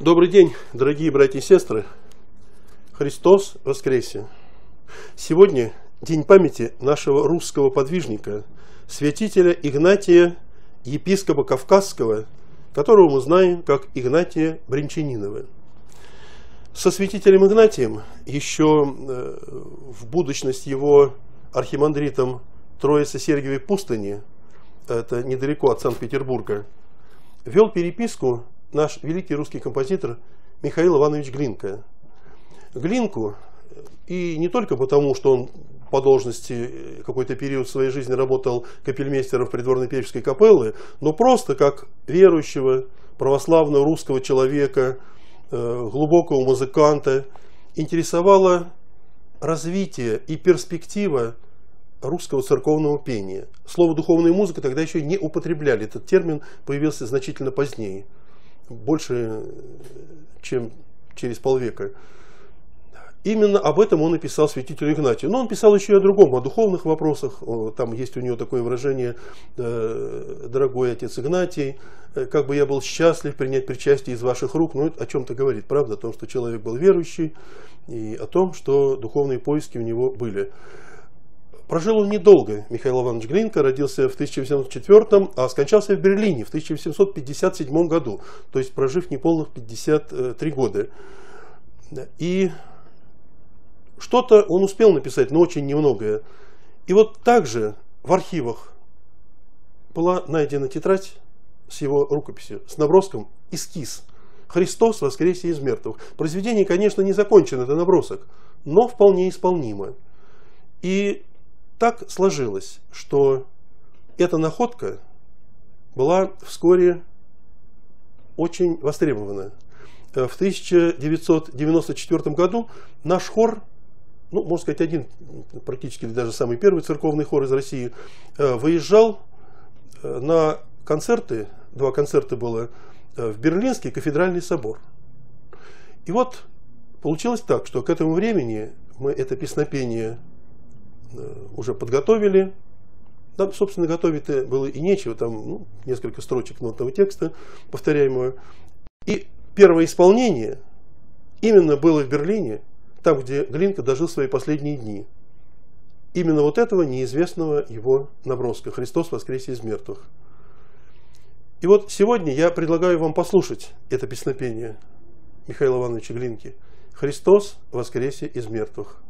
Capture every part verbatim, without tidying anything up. Добрый день, дорогие братья и сестры! Христос воскресе! Сегодня день памяти нашего русского подвижника, святителя Игнатия, епископа Кавказского, которого мы знаем как Игнатия Бринчанинова. Со святителем Игнатием, еще в будущность его архимандритом Троице-Сергиевой Пустыни, это недалеко от Санкт-Петербурга, вел переписку наш великий русский композитор Михаил Иванович Глинка. Глинку, и не только потому, что он по должности какой-то период своей жизни работал капельмейстером Придворной Певческой Капеллы, но просто как верующего, православного русского человека, глубокого музыканта, интересовало развитие и перспектива русского церковного пения. Слово «духовная музыка» тогда еще не употребляли, этот термин появился значительно позднее, больше, чем через полвека. Именно об этом он и писал святителю Игнатию. Но он писал еще и о другом, о духовных вопросах. Там есть у него такое выражение: «Дорогой отец Игнатий, как бы я был счастлив принять причастие из ваших рук». Ну, это о чем-то говорит, правда, о том, что человек был верующий, и о том, что духовные поиски у него были. Прожил он недолго, Михаил Иванович Глинка, родился в тысяча восемьсот четвёртом, а скончался в Берлине в тысяча восемьсот пятьдесят седьмом году, то есть прожив неполных пятьдесят три года. И что-то он успел написать, но очень немногое. И вот также в архивах была найдена тетрадь с его рукописью, с наброском эскиз «Христос воскресе из мертвых». Произведение, конечно, не закончено, это набросок, но вполне исполнимо. И так сложилось, что эта находка была вскоре очень востребована. В тысяча девятьсот девяносто четвёртом году наш хор, ну, можно сказать, один практически, или даже самый первый церковный хор из России, выезжал на концерты, два концерта было, в Берлинский Кафедральный Собор. И вот получилось так, что к этому времени мы это песнопение уже подготовили. Там, собственно, готовить-то было и нечего, там, ну, несколько строчек нотного текста повторяемого. И первое исполнение именно было в Берлине, там, где Глинка дожил свои последние дни. Именно вот этого неизвестного его наброска «Христос воскресе из мертвых». И вот сегодня я предлагаю вам послушать это песнопение Михаила Ивановича Глинки «Христос воскресе из мертвых».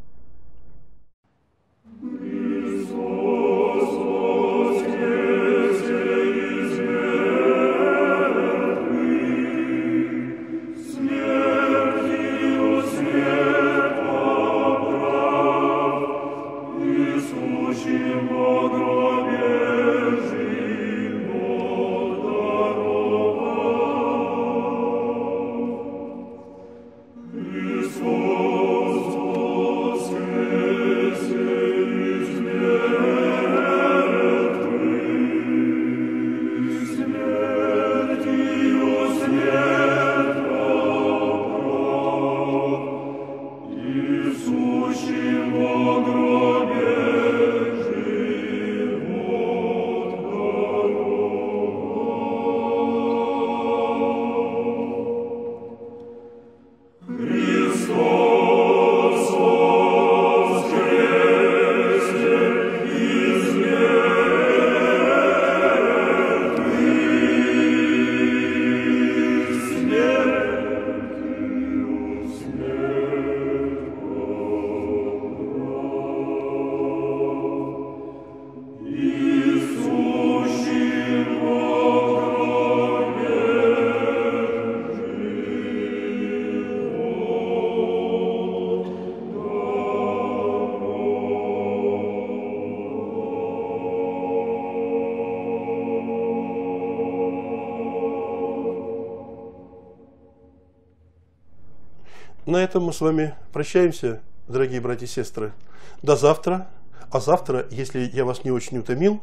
На этом мы с вами прощаемся, дорогие братья и сестры. До завтра. А завтра, если я вас не очень утомил,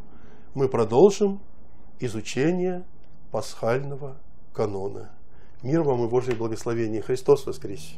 мы продолжим изучение пасхального канона. Мир вам и Божье благословение. Христос воскресе!